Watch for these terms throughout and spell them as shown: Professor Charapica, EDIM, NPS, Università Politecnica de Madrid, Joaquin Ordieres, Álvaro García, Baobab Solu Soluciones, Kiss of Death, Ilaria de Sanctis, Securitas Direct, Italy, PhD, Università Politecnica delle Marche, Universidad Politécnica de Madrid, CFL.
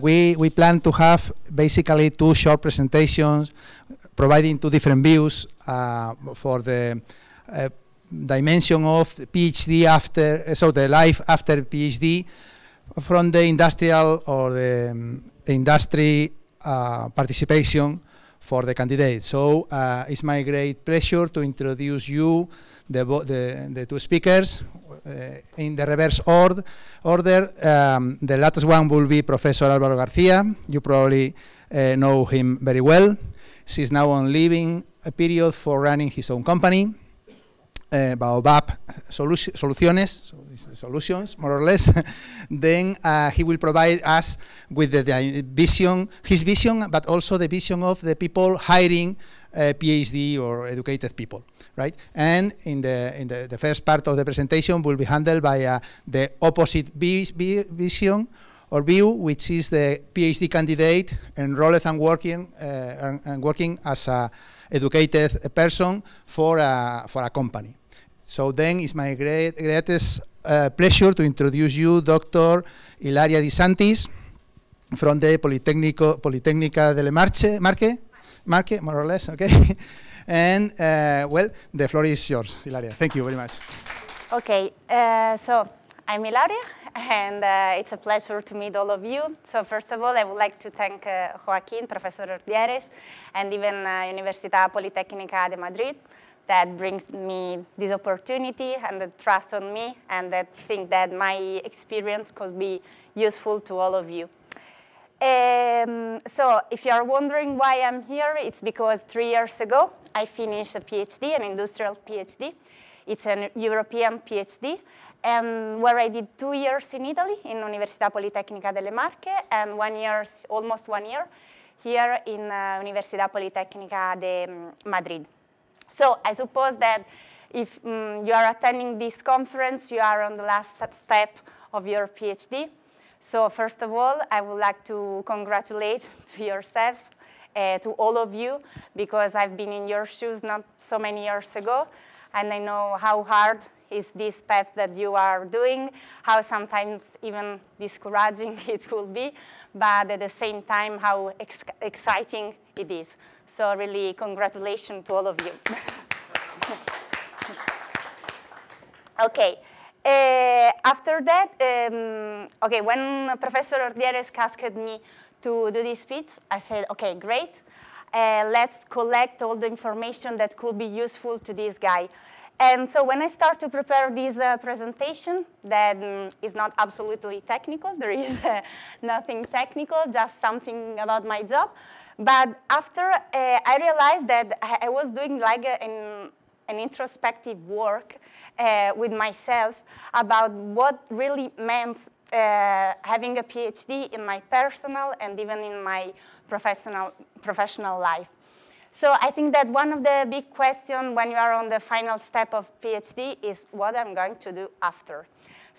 We plan to have basically 2 short presentations providing 2 different views for the dimension of PhD after, so the life after PhD from the industrial or the industry participation for the candidates. So it's my great pleasure to introduce you the 2 speakers in the reverse order. The latest one will be Professor Álvaro García. You probably know him very well. She's now on leaving a period for running his own company, Baobab Soluciones, more or less. Then he will provide us with the vision, his vision, but also the vision of the people hiring PhD or educated people, right? And in the first part of the presentation will be handled by the opposite vision or view, which is the PhD candidate enrolled and working as a educated person for a company. So then it's my greatest pleasure to introduce you Dr. Ilaria de Sanctis from the Politécnica delle Marche, more or less, okay? And, well, the floor is yours, Ilaria. Thank you very much. Okay, so I'm Ilaria, and it's a pleasure to meet all of you. So first of all, I would like to thank Joaquin, Professor Ordieres, and even Università Politécnica de Madrid that brings me this opportunity and the trust on me, and that think that my experience could be useful to all of you. So if you are wondering why I'm here, it's because 3 years ago I finished a PhD, an industrial PhD. It's an European PhD, where I did 2 years in Italy in Università Politecnica delle Marche and 1 year, almost 1 year, here in Università Politecnica de Madrid. So I suppose that if you are attending this conference, you are on the last step of your PhD. So first of all, I would like to congratulate to yourself, to all of you, because I've been in your shoes not so many years ago, and I know how hard is this path that you are doing, how sometimes even discouraging it will be, but at the same time, how exciting it is. So really, congratulations to all of you. Okay. After that, okay, when Professor Ordieres asked me to do this speech, I said, okay, great. Let's collect all the information that could be useful to this guy. And so when I start to prepare this presentation, that is not absolutely technical, there is nothing technical, just something about my job. But after, I realized that I was doing like an introspective work with myself about what really meant having a PhD in my personal and even in my professional life. So I think that one of the big questions when you are on the final step of PhD is what I'm going to do after.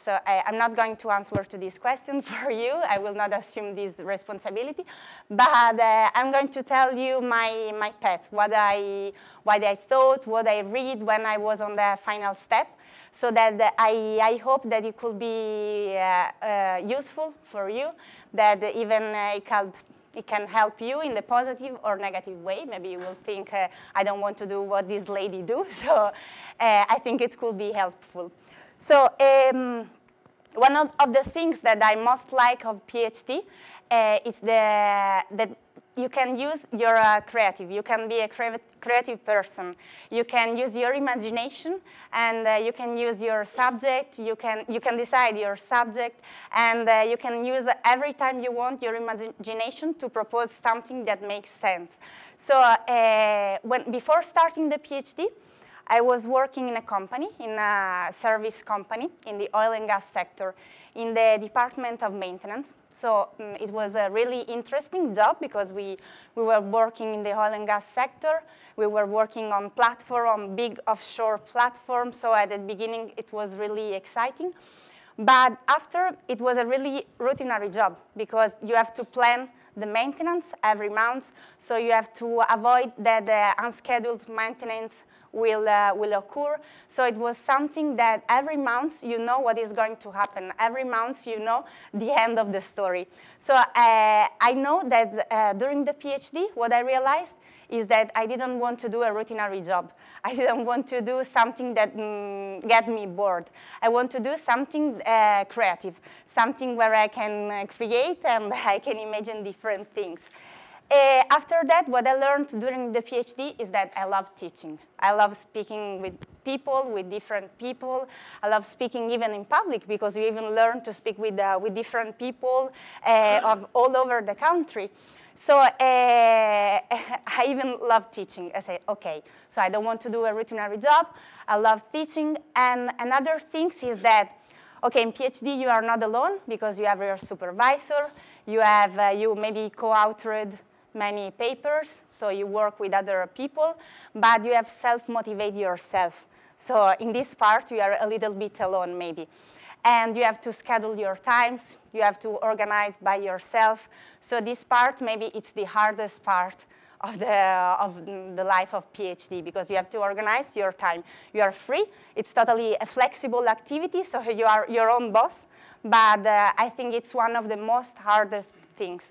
So I'm not going to answer to this question for you. I will not assume this responsibility. But I'm going to tell you my path, what I thought, what I read when I was on the final step, so that I hope that it could be useful for you, that even it can help you in the positive or negative way. Maybe you will think, I don't want to do what this lady do. So I think it could be helpful. So one of the things that I most like of PhD is that you can use your creative. You can be a creative person. You can use your imagination, and you can use your subject. You can decide your subject, and you can use every time you want your imagination to propose something that makes sense. So before starting the PhD, I was working in a company, in a service company, in the oil and gas sector, in the department of maintenance. So it was a really interesting job because we were working in the oil and gas sector. We were working on big offshore platforms. So at the beginning, it was really exciting. But after, it was a really routinary job because you have to plan the maintenance every month, so you have to avoid that unscheduled maintenance will occur. So it was something that every month you know what is going to happen. Every month you know the end of the story. So I know that during the PhD, what I realized is that I didn't want to do a routinary job. I didn't want to do something that get me bored. I want to do something creative, something where I can create and I can imagine different things. After that, what I learned during the PhD is that I love teaching. I love speaking with people, with different people. I love speaking even in public, because you even learn to speak with different people of all over the country. So I even love teaching. I say, okay, so I don't want to do a routinary job. I love teaching. And another thing is that, okay, in PhD you are not alone, because you have your supervisor. You have, you maybe co-authored many papers, so you work with other people, but you have self-motivate yourself. So in this part, you are a little bit alone, maybe. And you have to schedule your times. You have to organize by yourself. So this part, maybe it's the hardest part of the life of PhD, because you have to organize your time. You are free. It's totally a flexible activity, so you are your own boss. But I think it's one of the most hardest things.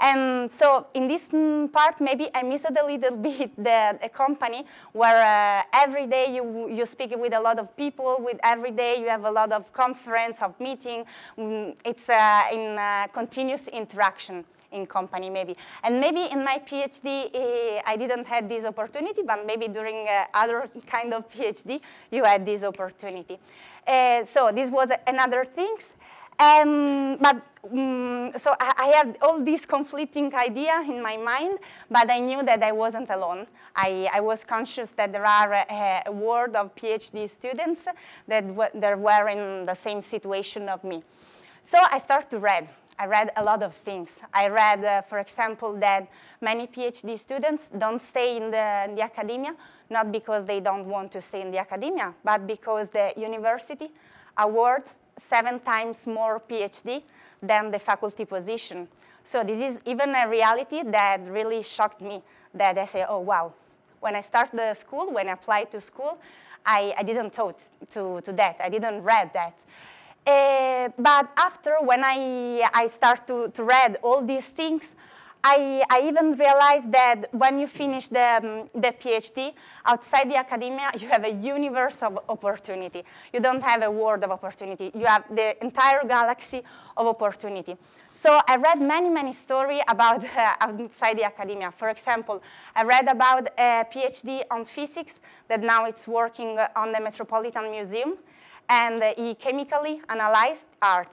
And so in this part, maybe I missed a little bit the company, where every day you speak with a lot of people, with every day you have a lot of conference, of meeting. It's in continuous interaction in company, maybe. And maybe in my PhD, I didn't have this opportunity, but maybe during other kind of PhD, you had this opportunity. So this was another thing. So I had all these conflicting ideas in my mind, but I knew that I wasn't alone. I was conscious that there are a world of PhD students that were in the same situation of me. So I started to read. I read a lot of things. I read, for example, that many PhD students don't stay in the academia, not because they don't want to stay in the academia, but because the university awards 7 times more PhD than the faculty position. So this is even a reality that really shocked me, that I say, oh, wow. When I started the school, when I applied to school, I didn't thought to that. I didn't read that. But after, when I start to read all these things, I even realized that when you finish the PhD, outside the academia, you have a universe of opportunity. You don't have a world of opportunity. You have the entire galaxy of opportunity. So I read many, many stories about outside the academia. For example, I read about a PhD on physics that now it's working on the Metropolitan Museum, and he chemically analyzed art.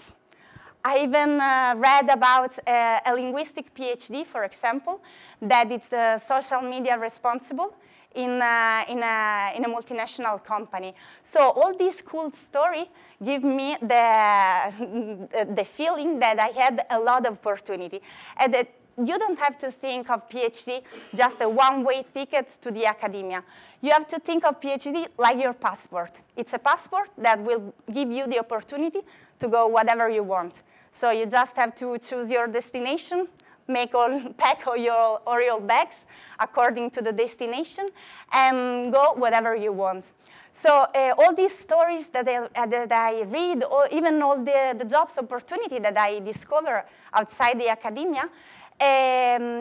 I even read about a linguistic PhD, for example, that it's social media responsible in a multinational company. So all these cool stories give me the feeling that I had a lot of opportunity, and that you don't have to think of PhD just a one-way ticket to the academia. You have to think of PhD like your passport. It's a passport that will give you the opportunity to go whatever you want. So you just have to choose your destination, pack all your bags according to the destination, and go whatever you want. So all these stories that I read, or even all the jobs opportunity that I discover outside the academia,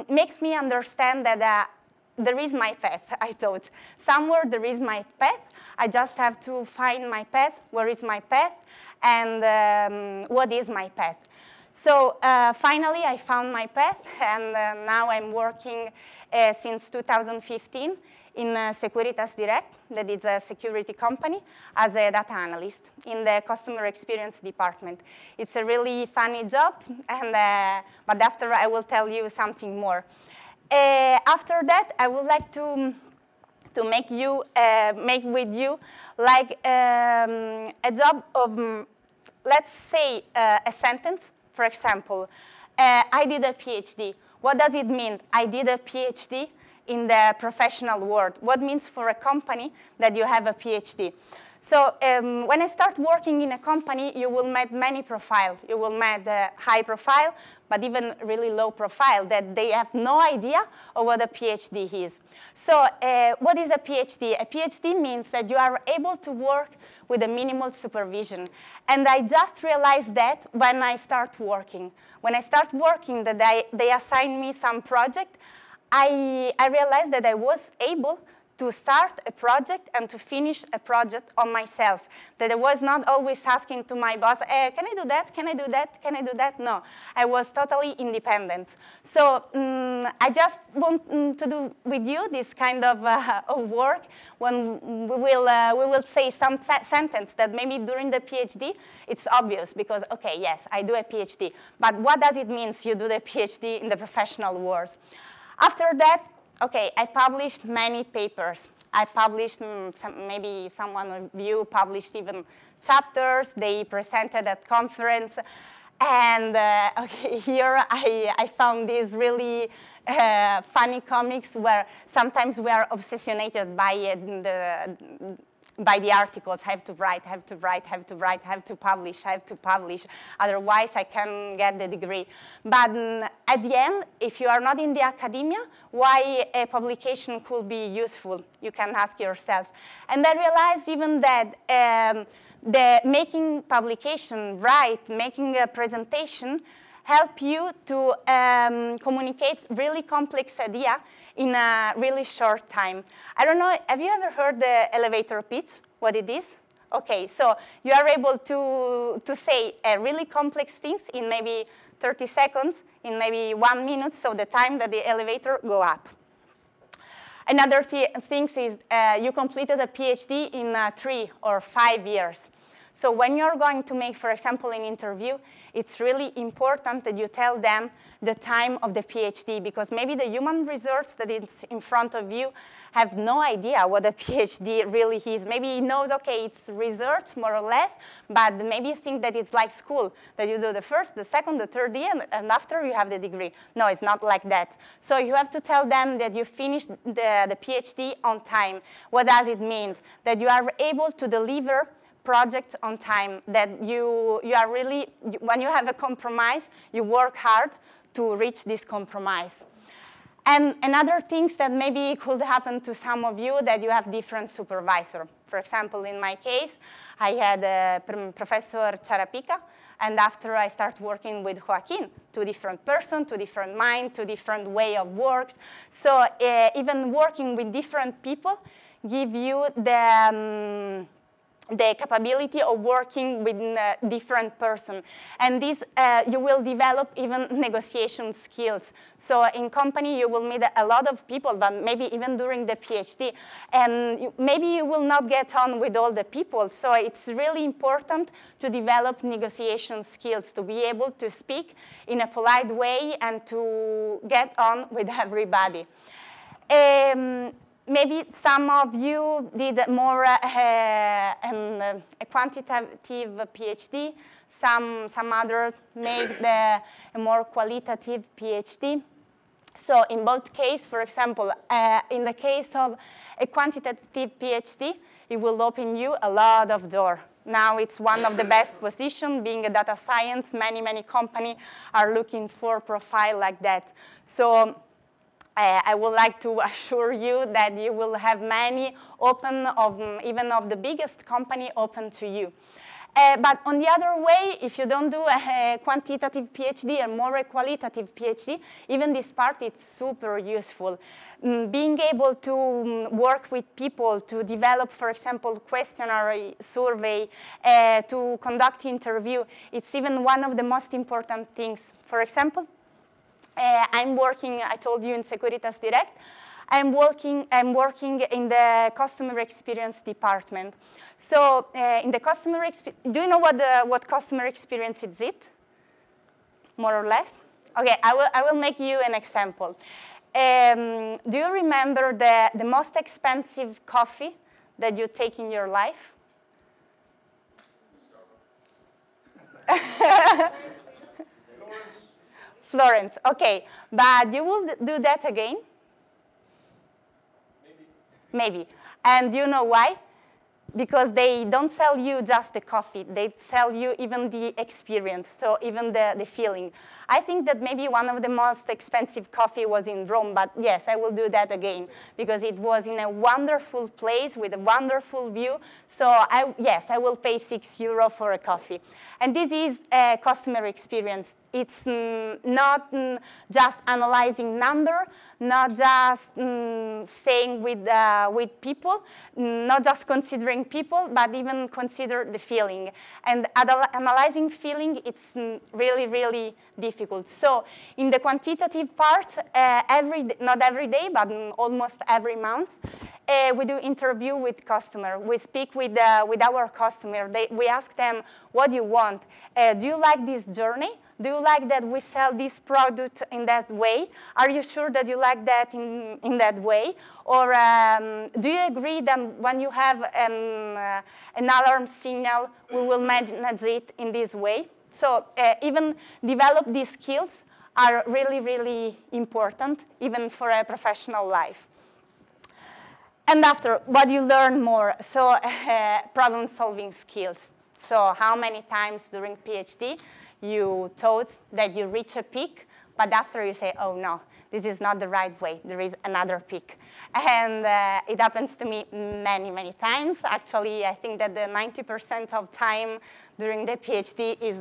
makes me understand that there is my path, I thought. Somewhere there is my path. I just have to find my path, where is my path, and what is my path. So finally, I found my path, and now I'm working since 2015 in Securitas Direct, that is a security company, as a data analyst in the customer experience department. It's a really funny job, and, but after I will tell you something more. After that, I would like to make with you like a job of, let's say, a sentence. For example, I did a PhD. What does it mean? I did a PhD in the professional world. What means for a company that you have a PhD? So when I start working in a company, you will meet many profiles. You will meet high profile, but even really low profile, that they have no idea of what a PhD is. So what is a PhD? A PhD means that you are able to work with a minimal supervision. And I just realized that when I start working. When I start working, that they assigned me some project, I realized that I was able to start a project and to finish a project on myself. That I was not always asking to my boss, can I do that, can I do that, can I do that? No, I was totally independent. So I just want to do with you this kind of work when we will say some sentence that maybe during the PhD it's obvious because, okay, yes, I do a PhD. But what does it mean you do the PhD in the professional world? After that, okay, I published many papers. I published, maybe someone of you published even chapters. They presented at conference. And okay, here I found these really funny comics where sometimes we are obsessionated by the articles. I have to write, I have to write, I have to write, I have to publish, otherwise I can't get the degree. But at the end, if you are not in the academia, why a publication could be useful? You can ask yourself. And I realized even that making publication, making a presentation, help you to communicate really complex idea in a really short time. I don't know, have you ever heard the elevator pitch, what it is? Okay, so you are able to say really complex things in maybe 30 seconds, in maybe 1 minute, so the time that the elevator go up. Another thing is you completed a PhD in 3 or 5 years. So when you're going to make, for example, an interview, it's really important that you tell them the time of the PhD, because maybe the human resource that is in front of you have no idea what a PhD really is. Maybe he knows, okay, it's research, more or less, but maybe think that it's like school, that you do the first, the second, the third year, and after you have the degree. No, it's not like that. So you have to tell them that you finished the PhD on time. What does it mean? That you are able to deliver project on time, that you are really, when you have a compromise, you work hard to reach this compromise. And another things that maybe could happen to some of you, that you have different supervisor. For example, in my case, I had Professor Charapica, and after I start working with Joaquin, two different person, two different mind, two different way of works. So even working with different people give you the capability of working with a different person. And this, you will develop even negotiation skills. So in company, you will meet a lot of people, but maybe even during the PhD. And maybe you will not get on with all the people. So it's really important to develop negotiation skills, to be able to speak in a polite way and to get on with everybody. Maybe some of you did more a quantitative PhD. Some others made a more qualitative PhD. So in both cases, for example, in the case of a quantitative PhD, it will open you a lot of doors. Now it's one of the best positions, being a data science. Many companies are looking for a profile like that. So I would like to assure you that you will have many open, even of the biggest company open to you. But on the other way, if you don't do a quantitative PhD and more a qualitative PhD, even this part is super useful. Being able to work with people, to develop, for example, questionnaire survey, to conduct interview, it's even one of the most important things. For example, I'm working, I told you, in Securitas Direct. I'm working in the customer experience department. So in the customer experience, do you know what customer experience is it? More or less? Okay, I will make you an example. Do you remember the most expensive coffee that you take in your life? Florence, okay, but you will do that again? Maybe. And you know why? Because they don't sell you just the coffee, they sell you even the experience, so even the feeling. I think that maybe one of the most expensive coffee was in Rome, but yes, I will do that again, because it was in a wonderful place with a wonderful view. So yes, I will pay €6 for a coffee. And this is a customer experience. It's not just analyzing number, not just staying with people, not just considering people, but even consider the feeling. And analyzing feeling, it's really, really difficult. So in the quantitative part, not every day, but almost every month, we do interview with customer. We speak with our customer. We ask them, what do you want? Do you like this journey? Do you like that we sell this product in that way? Are you sure that you like that in that way? Or do you agree that when you have an alarm signal, we will manage it in this way? So even develop these skills are really, really important, even for a professional life. And after, what you learn more, so problem-solving skills. So how many times during PhD you thought that you reach a peak, but after you say, oh no, this is not the right way, there is another peak. And it happens to me many, many times. Actually, I think that the 90% of time during the PhD is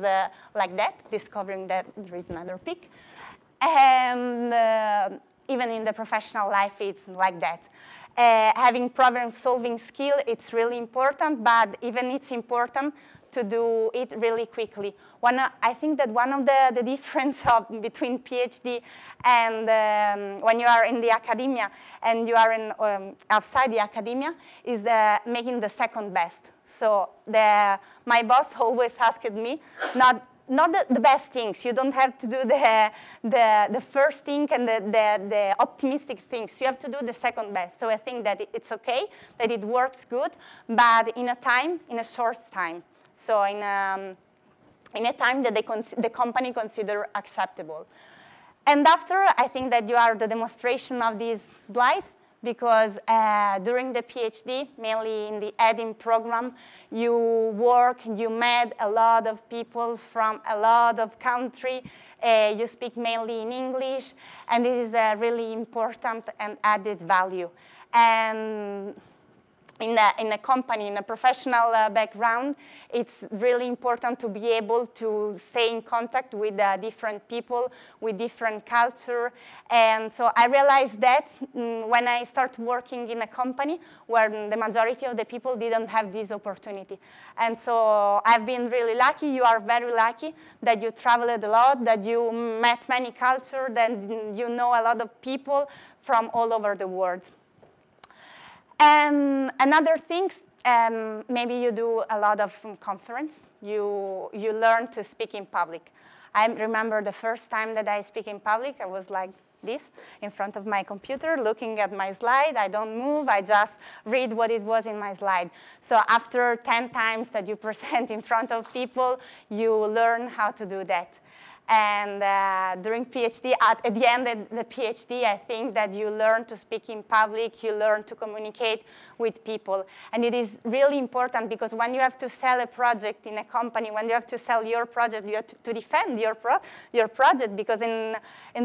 like that, discovering that there is another peak. And even in the professional life, it's like that. Having problem-solving skill, it's really important, but even it's important to do it really quickly. I think that one of the difference between PhD and when you are in the academia and you are in, outside the academia is making the second best. So my boss always asked me, not the best things. You don't have to do the first thing and the optimistic things. You have to do the second best. So I think that it's okay, that it works good, but in a short time. So in a time that the company consider acceptable. And after, I think that you are the demonstration of this slide, because during the PhD, mainly in the EDIM program, you work, you met a lot of people from a lot of country. You speak mainly in English, and this is a really important and added value. And in a company, in a professional background, it's really important to be able to stay in contact with different people, with different culture. And so I realized that when I started working in a company where the majority of the people didn't have this opportunity. And so I've been really lucky. You are very lucky that you traveled a lot, that you met many cultures, that you know a lot of people from all over the world. And another thing, maybe you do a lot of conference. You learn to speak in public. I remember the first time that I speak in public, I was like this, in front of my computer, looking at my slide. I don't move, I just read what it was in my slide. So after 10 times that you present in front of people, you learn how to do that. And during PhD, at the end of the PhD, I think that you learn to speak in public, you learn to communicate with people. And it is really important, because when you have to sell a project in a company, when you have to sell your project, you have to defend your project, because in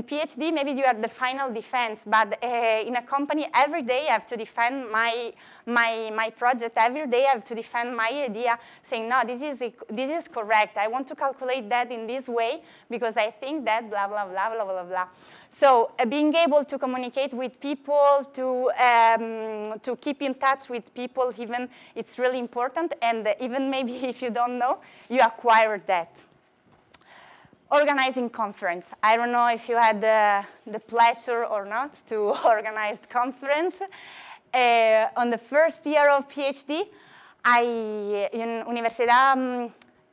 PhD, maybe you are the final defense, but in a company, every day I have to defend my project, every day I have to defend my idea, saying, no, this is correct, I want to calculate that in this way, because I think that blah, blah, blah, blah, blah, blah. So being able to communicate with people, to keep in touch with people, even, it's really important. And even maybe if you don't know, you acquired that. Organizing conference. I don't know if you had the pleasure or not to organize conference. On the first year of PhD, in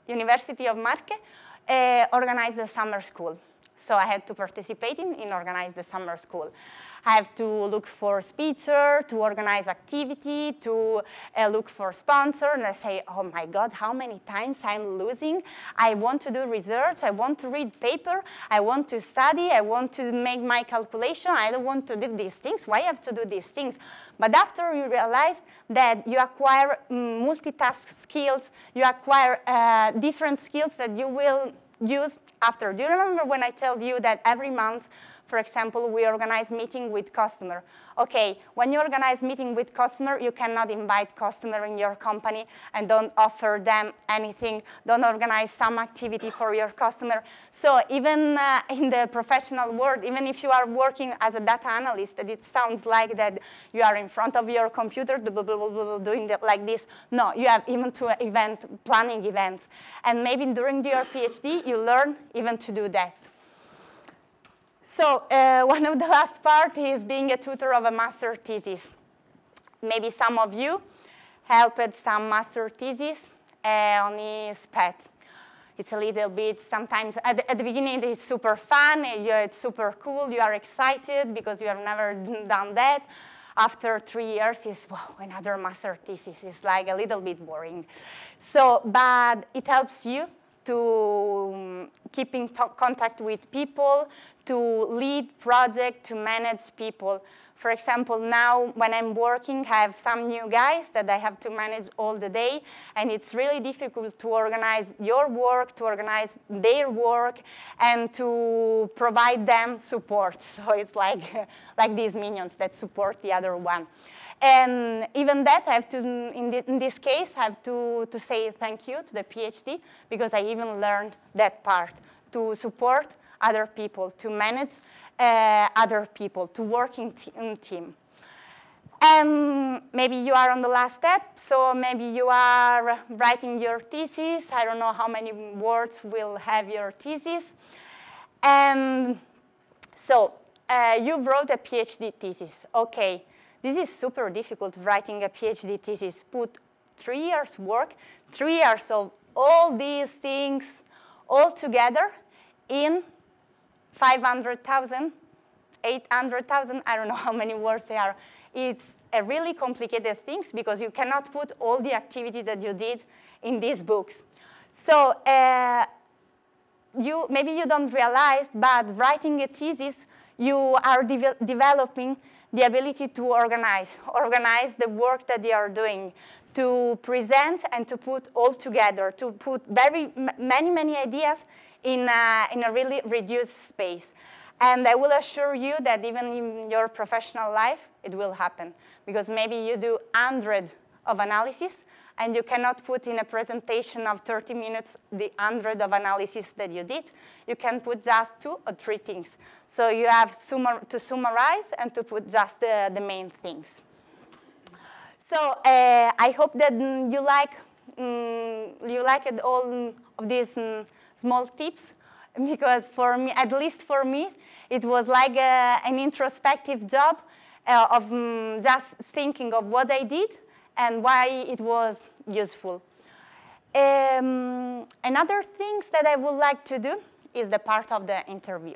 University of Marche, organize the summer school. So I had to participate in organize the summer school. I have to look for a speaker, to organize activity, to look for a sponsor, and I say, oh my God, how many times I'm losing. I want to do research, I want to read paper, I want to study, I want to make my calculation, I don't want to do these things, why I have to do these things? But after you realize that you acquire multitask skills, you acquire different skills that you will use after. Do you remember when I told you that every month, for example, we organize meeting with customer? Okay, when you organize meeting with customer, you cannot invite customer in your company and don't offer them anything, don't organize some activity for your customer. So even in the professional world, even if you are working as a data analyst, it sounds like that you are in front of your computer doing like this. No, you have even to event planning events. And maybe during your PhD, you learn even to do that. So one of the last part is being a tutor of a master thesis. Maybe some of you helped some master thesis on his path. It's a little bit sometimes, at the beginning it's super fun, it's super cool, you are excited because you have never done that. After 3 years, it's, wow, another master thesis. It's like a little bit boring. So, but it helps you to keep in contact with people, to lead projects, to manage people. For example, now when I'm working, I have some new guys that I have to manage all the day, and it's really difficult to organize your work, to organize their work, and to provide them support. So it's like these minions that support the other one. And even that, I have to, in this case, I have to say thank you to the PhD, because I even learned that part, to support other people, to manage other people, to work in team. And maybe you are on the last step, so maybe you are writing your thesis. I don't know how many words will have your thesis. And so you wrote a PhD thesis. OK, this is super difficult, writing a PhD thesis. Put 3 years work, 3 years of all these things all together in 500,000, 800,000, I don't know how many words they are. It's a really complicated thing because you cannot put all the activity that you did in these books. So maybe you don't realize, but writing a thesis, you are developing the ability to organize the work that you are doing, to present and to put all together, to put many ideas in a really reduced space. And I will assure you that even in your professional life, it will happen. Because maybe you do 100 of analysis, and you cannot put in a presentation of 30 minutes the 100 of analysis that you did. You can put just 2 or 3 things. So you have to summarize and to put just the main things. So I hope that you liked all of these small tips, because for me, at least for me, it was like an introspective job of just thinking of what I did and why it was useful. Another thing that I would like to do is the part of the interview.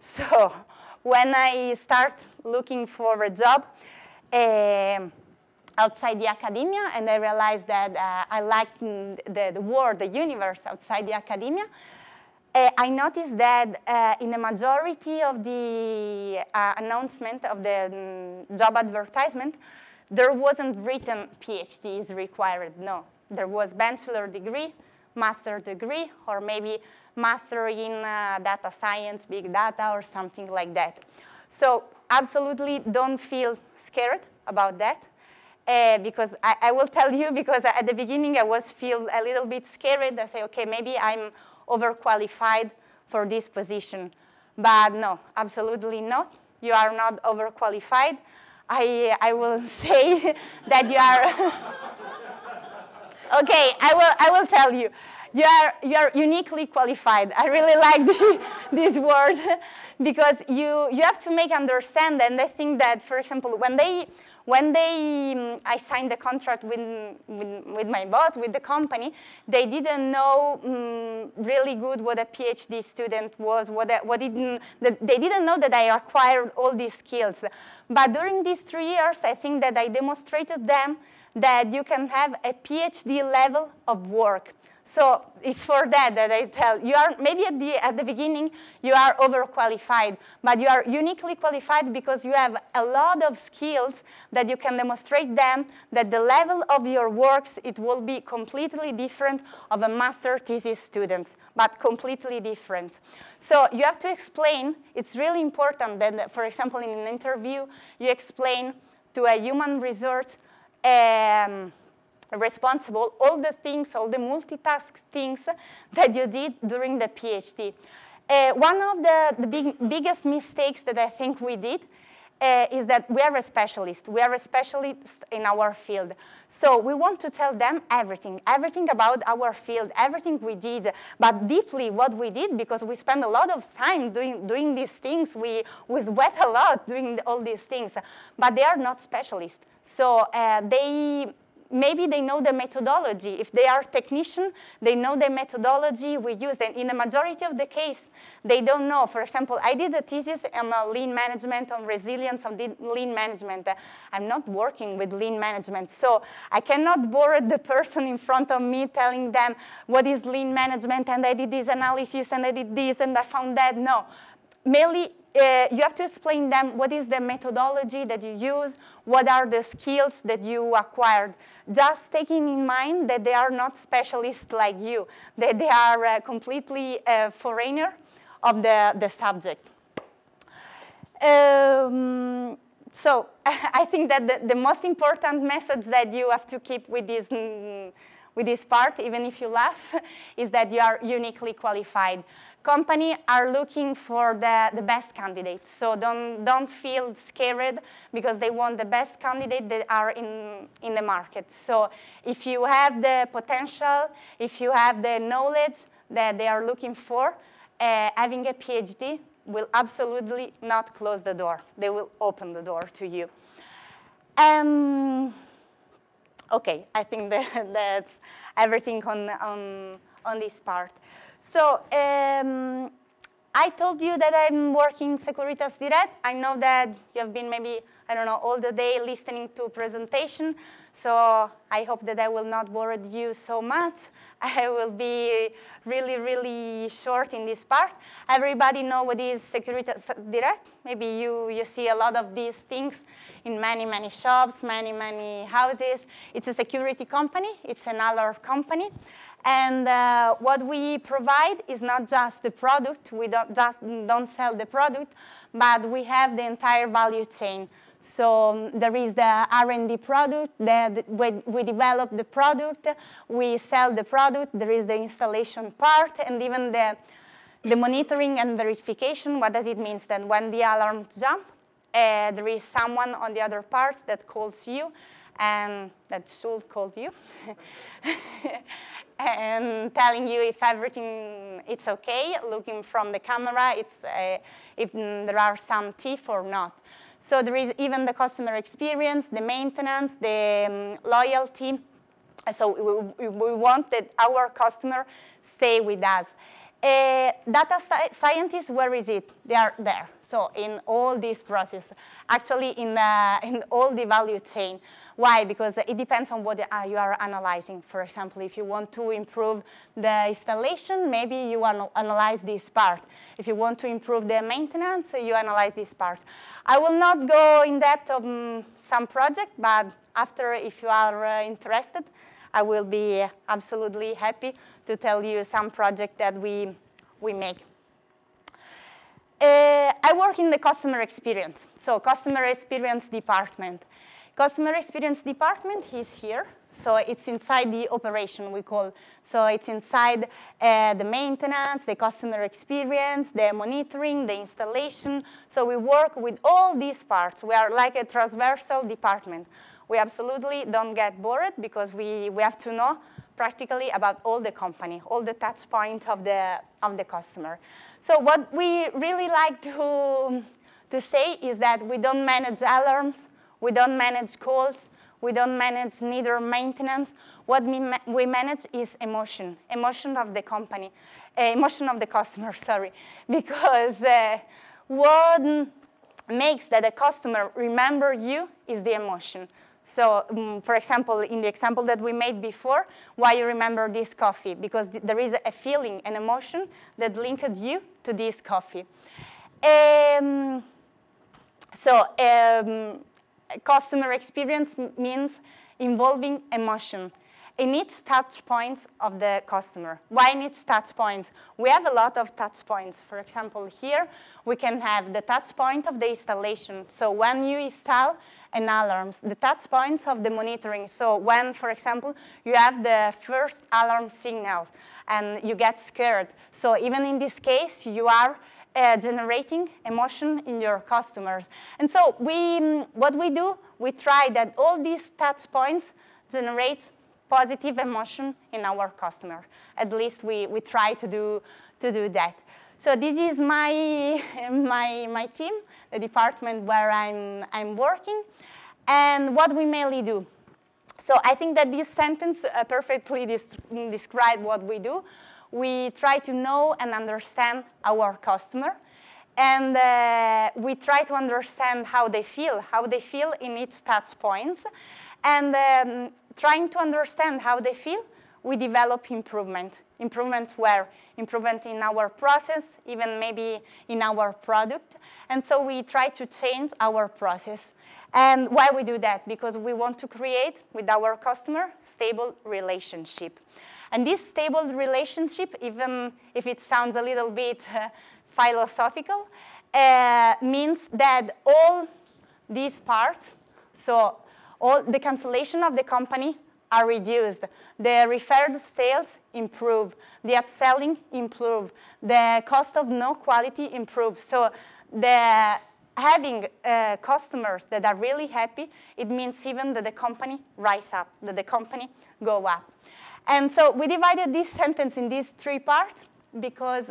So when I start looking for a job outside the academia, and I realized that I liked the world, the universe outside the academia, I noticed that in the majority of the announcement of the job advertisement, there wasn't written PhD is required, no. There was bachelor degree, master degree, or maybe master in data science, big data, or something like that. So absolutely don't feel scared about that, because I will tell you, because at the beginning I was feel a little bit scared. I say, okay, maybe I'm overqualified for this position. But no, absolutely not. You are not overqualified. I will say that you are okay. I will tell you. You are uniquely qualified. I really like this word, because you have to make understand. And I think that, for example, when I signed the contract with my boss, with the company, they didn't know really good what a PhD student was. They didn't know that I acquired all these skills. But during these 3 years, I think that I demonstrated them that you can have a PhD level of work. So it's for that that I tell you are maybe at the beginning you are overqualified, but you are uniquely qualified because you have a lot of skills that you can demonstrate them, that the level of your works, it will be completely different of a master thesis students, but completely different. So you have to explain, it's really important that, for example, in an interview, you explain to a human resource responsible all the things, all the multitask things that you did during the PhD. One of the biggest mistakes that I think we did is that we are a specialist. We are a specialist in our field. So we want to tell them everything, everything about our field, everything we did, but deeply what we did, because we spend a lot of time doing these things. We sweat a lot doing all these things, but they are not specialists. So maybe they know the methodology. If they are technician, they know the methodology we use. And in the majority of the case, they don't know. For example, I did a thesis on lean management, on resilience of lean management. I'm not working with lean management, so I cannot bore the person in front of me telling them what is lean management, and I did this analysis, and I did this, and I found that. No. Mainly, you have to explain them what is the methodology that you use, what are the skills that you acquired, just taking in mind that they are not specialists like you, that they are completely foreigner of the subject. So I think that the most important message that you have to keep with this part, even if you laugh, is that you are uniquely qualified. Companies are looking for the best candidates, so don't feel scared because they want the best candidate that are in the market. So if you have the potential, if you have the knowledge that they are looking for, having a PhD will absolutely not close the door. They will open the door to you. Okay, I think that's everything on this part. So I told you that I'm working in Securitas Direct. I know that you have been maybe, I don't know, all the day listening to presentation. So I hope that I will not bore you so much. I will be really, really short in this part. Everybody know what is Securitas Direct. Maybe you see a lot of these things in many, many shops, many, many houses. It's a security company. It's an alarm company. And what we provide is not just the product. We don't sell the product, but we have the entire value chain. So there is the R&D product, we develop the product, we sell the product, there is the installation part, and even the monitoring and verification. What does it mean? That when the alarm jumps, there is someone on the other parts that calls you, and that should call you, and telling you if everything it's okay, looking from the camera, it's, if there are some teeth or not. So there is even the customer experience, the maintenance, the loyalty. So we want that our customer stay with us. Data scientists, where is it? They are there. So in all this process, actually in all the value chain. Why? Because it depends on what you are analyzing. For example, if you want to improve the installation, maybe you analyze this part. If you want to improve the maintenance, you analyze this part. I will not go in depth on some project, but after, if you are interested, I will be absolutely happy to tell you some project that we make. I work in the customer experience, so customer experience department. Customer experience department is here, so it's inside the operation we call. So it's inside the maintenance, the customer experience, the monitoring, the installation. So we work with all these parts. We are like a transversal department. We absolutely don't get bored because we have to know practically about all the company, all the touch point of the customer. So what we really like to say is that we don't manage alarms, we don't manage calls, we don't manage neither maintenance. What we manage is emotion, emotion of the company, emotion of the customer, sorry, because what makes that a customer remember you is the emotion. So, for example, in the example that we made before, why you remember this coffee? Because there is a feeling, an emotion that linked you to this coffee. Customer experience means involving emotion in each touch point of the customer. Why in each touch point? We have a lot of touch points. For example, here we can have the touch point of the installation. So when you install an alarms, the touch points of the monitoring. So when, for example, you have the first alarm signal and you get scared. So even in this case, you are generating emotion in your customers. And so what we do, we try that all these touch points generate positive emotion in our customer. At least we try to do that. So this is my team, the department where I'm working, and what we mainly do. So I think that this sentence perfectly describes what we do. We try to know and understand our customer, and we try to understand how they feel in each touch point, and trying to understand how they feel, we develop improvement. Improvement where? Improvement in our process, even maybe in our product. And so we try to change our process. And why we do that? Because we want to create with our customer stable relationship. And this stable relationship, even if it sounds a little bit philosophical, means that all these parts, so all the cancellation of the company are reduced. The referred sales improve. The upselling improve. The cost of no quality improves. So having customers that are really happy, it means even that the company rise up, that the company go up. And so we divided this sentence in these three parts because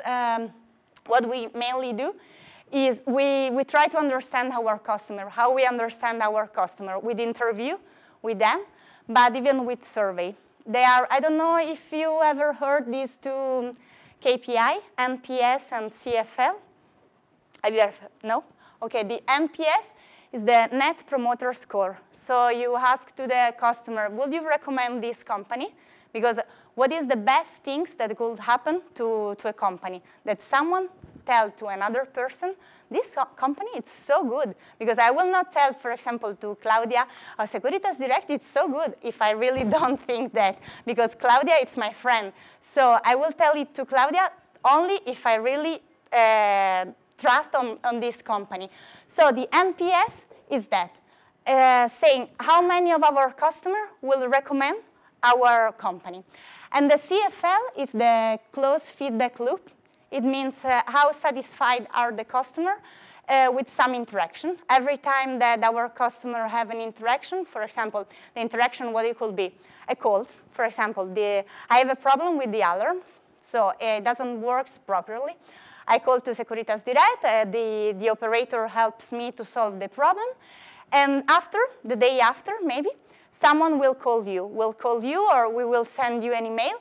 what we mainly do is we try to understand our customer, how we understand our customer with interview with them, but even with survey. They are, I don't know if you ever heard these two KPI, NPS and CFL. Have you ever, no? Okay, the NPS is the Net Promoter Score. So you ask to the customer, would you recommend this company? Because what is the best things that could happen to a company? That someone tell to another person, this company, it's so good. Because I will not tell, for example, to Claudia, Securitas Direct, it's so good, if I really don't think that. Because Claudia, it's my friend. So I will tell it to Claudia only if I really trust on this company. So the NPS is that, saying how many of our customers will recommend our company. And the CFL is the closed feedback loop. It means how satisfied are the customer with some interaction. Every time that our customer have an interaction, for example, the interaction, what it could be, a call, for example, I have a problem with the alarms, so it doesn't work properly. I call to Securitas Direct, the operator helps me to solve the problem, and after, the day after, maybe, someone will call you or we will send you an email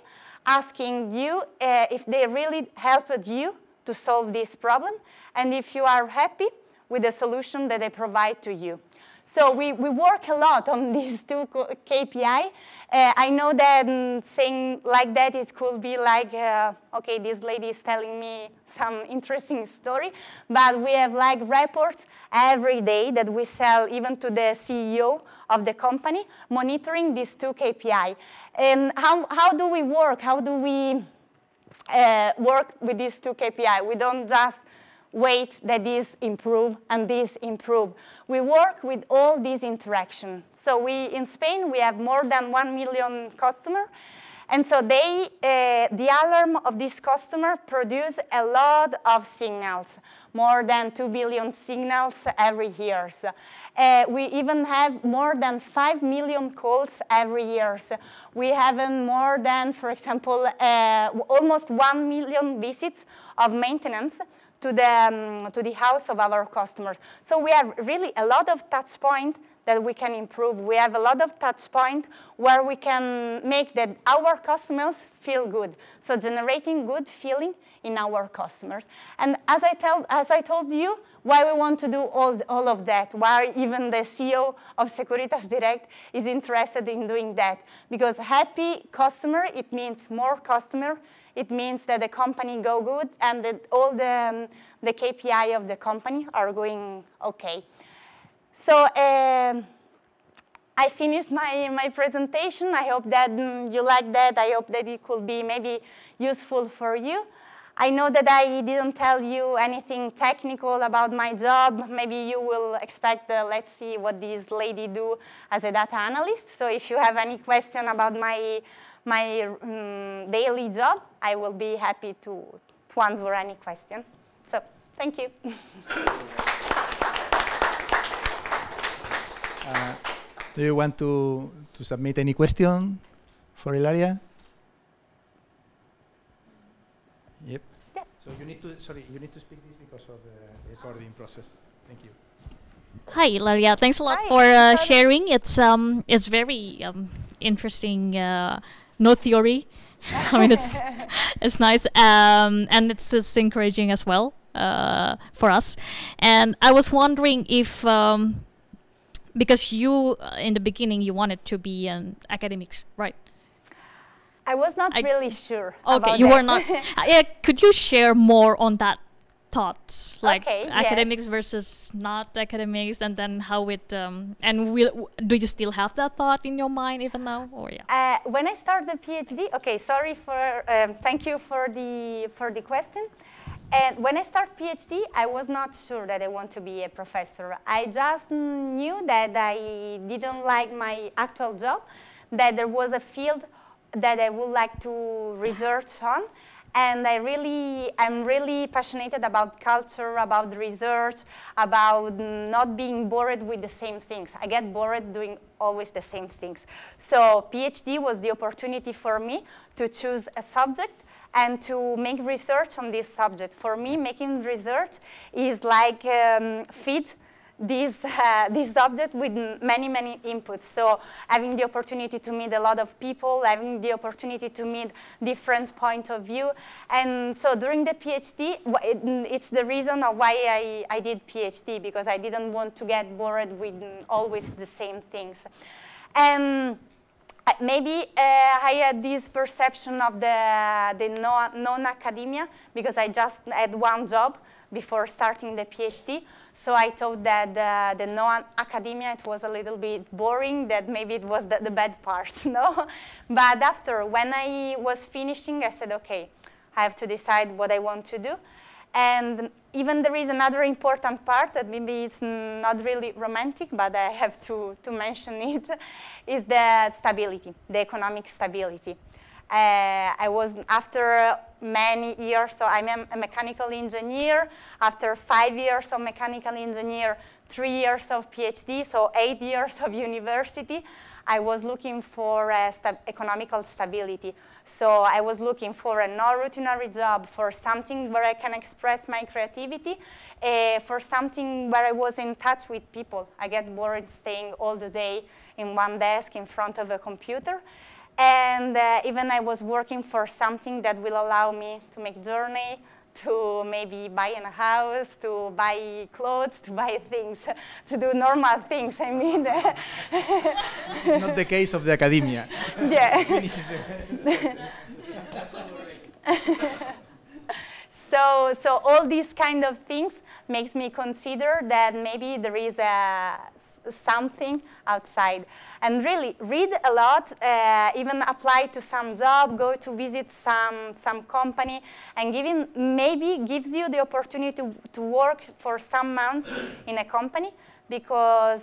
asking you if they really helped you to solve this problem and if you are happy with the solution that they provide to you. So we work a lot on these two KPI. I know that saying like that, it could be like, okay, this lady is telling me some interesting story, but we have like reports every day that we sell even to the CEO of the company, monitoring these two KPI. And how do we work? How do we work with these two KPI? We don't just wait that this improve and this improve. We work with all these interaction. So we, in Spain, we have more than 1 million customers. And so the alarm of this customer produce a lot of signals, more than 2 billion signals every year. We even have more than 5 million calls every year. We have more than, for example, almost 1 million visits of maintenance to the house of our customers. So we have really a lot of touch points that we can improve. We have a lot of touch points where we can make that our customers feel good. So generating good feeling in our customers. And as I told you, why we want to do all of that, why even the CEO of Securitas Direct is interested in doing that. Because happy customer, it means more customer. It means that the company go good and that all the KPI of the company are going okay. So I finished my presentation. I hope that you like that. I hope that it could be maybe useful for you. I know that I didn't tell you anything technical about my job. Maybe you will expect, let's see what this lady do as a data analyst. So if you have any question about my daily job, I will be happy to answer any question. So thank you. Do you want to submit any question for Ilaria? Yep. Yeah. So you need to, sorry, you need to speak this because of the recording process. Thank you. Hi, Ilaria. Thanks a lot for sharing. It's very interesting. No theory. I mean, it's nice, and it's just encouraging as well for us. And I was wondering if. Because you, in the beginning, you wanted to be an academic, right? I was not really sure. Okay, you were not. Could you share more on that thought, like academics versus not academics, and then how it? And do you still have that thought in your mind even now, or when I started the PhD, okay. Sorry for. Thank you for the question. And when I started PhD, I was not sure that I want to be a professor. I just knew that I didn't like my actual job, that there was a field that I would like to research on. And I'm really passionate about culture, about research, about not being bored with the same things. I get bored doing always the same things. So PhD was the opportunity for me to choose a subject and to make research on this subject. For me, making research is like feed this subject with many, many inputs. So having the opportunity to meet a lot of people, having the opportunity to meet different points of view. And so during the PhD, it's the reason of why I did PhD, because I didn't want to get bored with always the same things. And maybe I had this perception of the non-academia because I just had one job before starting the PhD. So I thought that the non-academia, it was a little bit boring, that maybe it was the bad part, no? But after, when I was finishing, I said, okay, I have to decide what I want to do. And even there is another important part that maybe it's not really romantic, but I have to mention it, is the stability, the economic stability. I was, after many years, so I'm a mechanical engineer. After 5 years of mechanical engineer, 3 years of PhD, so 8 years of university, I was looking for economical stability. So I was looking for a non-routinary job, for something where I can express my creativity, for something where I was in touch with people. I get bored staying all the day in one desk in front of a computer. And even I was working for something that will allow me to make journey, to maybe buy a house, to buy clothes, to buy things, to do normal things, I mean. This is not the case of the academia. Yeah. So all these kind of things makes me consider that maybe there is something outside. And really, read a lot, even apply to some job, go to visit some company, and maybe gives you the opportunity to work for some months in a company, because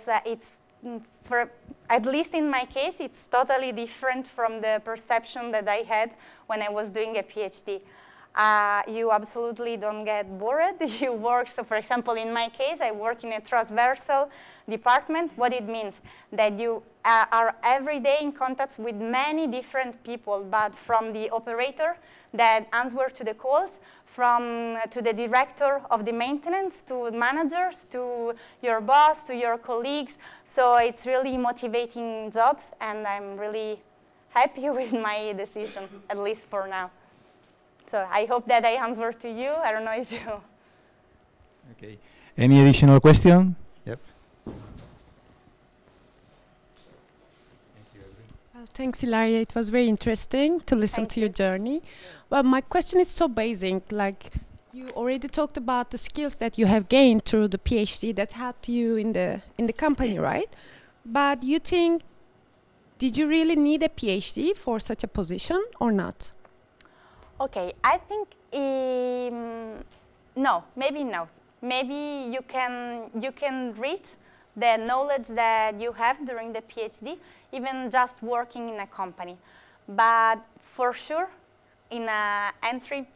at least in my case, it's totally different from the perception that I had when I was doing a PhD. You absolutely don't get bored. You work, so for example, in my case, I work in a transversal department. What it means that you are every day in contact with many different people, but from the operator that answers to the calls, from to the director of the maintenance, to managers, to your boss, to your colleagues. So it's really motivating jobs, and I'm really happy with my decision, at least for now. So I hope that I answered to you. I don't know if you... Okay. Any additional question? Yep. Thanks, Ilaria. It was very interesting to listen to your journey. Well, my question is so basic. Like, you already talked about the skills that you have gained through the PhD that helped you in the company, right? But you think, did you really need a PhD for such a position or not? Okay, I think no, maybe no. Maybe you can reach the knowledge that you have during the PhD, even just working in a company. But for sure, in an entry,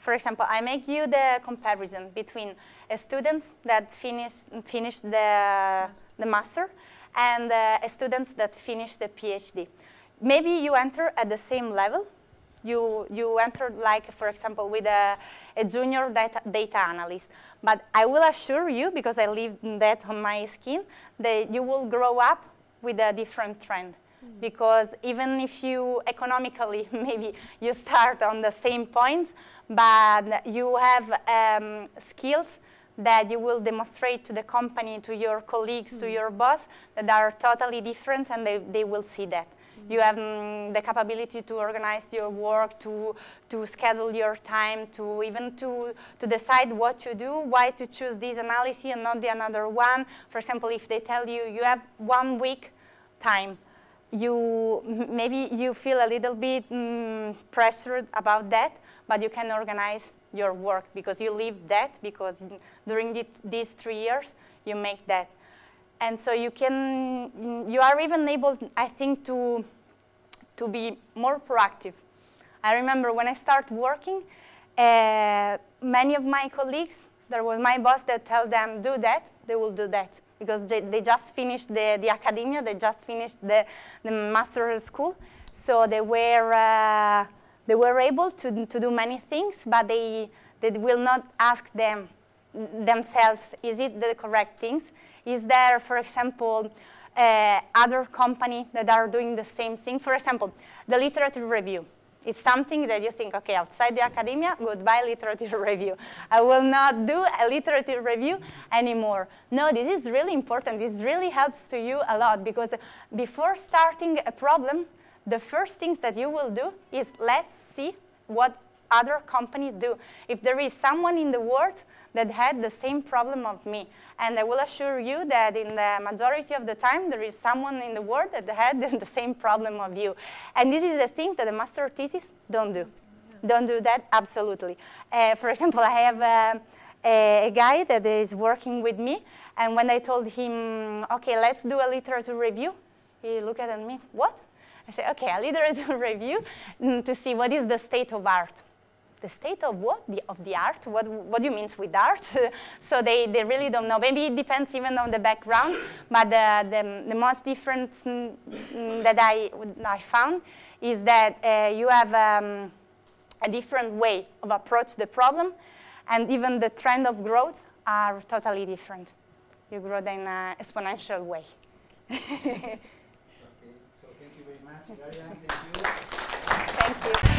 for example, I make you the comparison between students that finish the master and students that finish the PhD. Maybe you enter at the same level. You entered, like, for example, with a junior data analyst. But I will assure you, because I lived that on my skin, that you will grow up with a different trend. Mm-hmm. Because even if you economically, maybe you start on the same points, but you have skills that you will demonstrate to the company, to your colleagues, mm-hmm. to your boss, that are totally different, and they will see that. You have the capability to organize your work, to schedule your time, to even to decide what to do, why to choose this analysis and not the another one. For example, if they tell you you have 1 week time, maybe you feel a little bit pressured about that, but you can organize your work because you live that, because during these 3 years you make that. And so you are even able, I think, to be more proactive. I remember when I started working, many of my colleagues, there was my boss that tell them, do that, they will do that. Because they just finished the academia, they just finished the master's school. So they were able to do many things, but they will not ask themselves, is it the correct things? Is there, for example, other companies that are doing the same thing? For example, the literature review. It's something that you think, okay, outside the academia, goodbye literature review. I will not do a literature review anymore. No, this is really important. This really helps to you a lot, because before starting a problem, the first things that you will do is let's see what other companies do. If there is someone in the world that had the same problem of me, and I will assure you that in the majority of the time there is someone in the world that had the same problem of you. And this is the thing that the master thesis don't do. Yeah. Don't do that, absolutely. For example, I have a guy that is working with me, and when I told him, okay, let's do a literature review, he looked at me, what? I said, okay, a literature review to see what is the state of art. The state of what? Of the art? What do you mean with art? So they really don't know. Maybe it depends even on the background, but the most difference that I found is that you have a different way of approach the problem, and even the trend of growth are totally different. You grow in an exponential way. Okay, so thank you very much, Ilaria. Thank you.